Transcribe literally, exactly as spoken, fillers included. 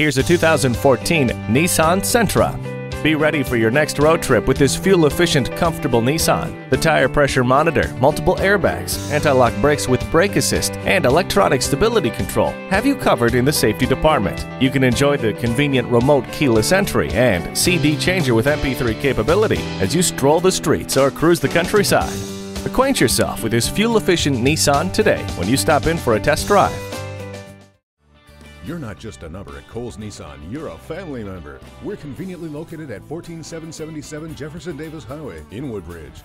Here's a two thousand fourteen Nissan Sentra. Be ready for your next road trip with this fuel-efficient, comfortable Nissan. The tire pressure monitor, multiple airbags, anti-lock brakes with brake assist, and electronic stability control have you covered in the safety department. You can enjoy the convenient remote keyless entry and C D changer with M P three capability as you stroll the streets or cruise the countryside. Acquaint yourself with this fuel-efficient Nissan today when you stop in for a test drive. You're not just a number at Cowles Nissan, you're a family member. We're conveniently located at one four seven seven seven Jefferson Davis Highway in Woodbridge.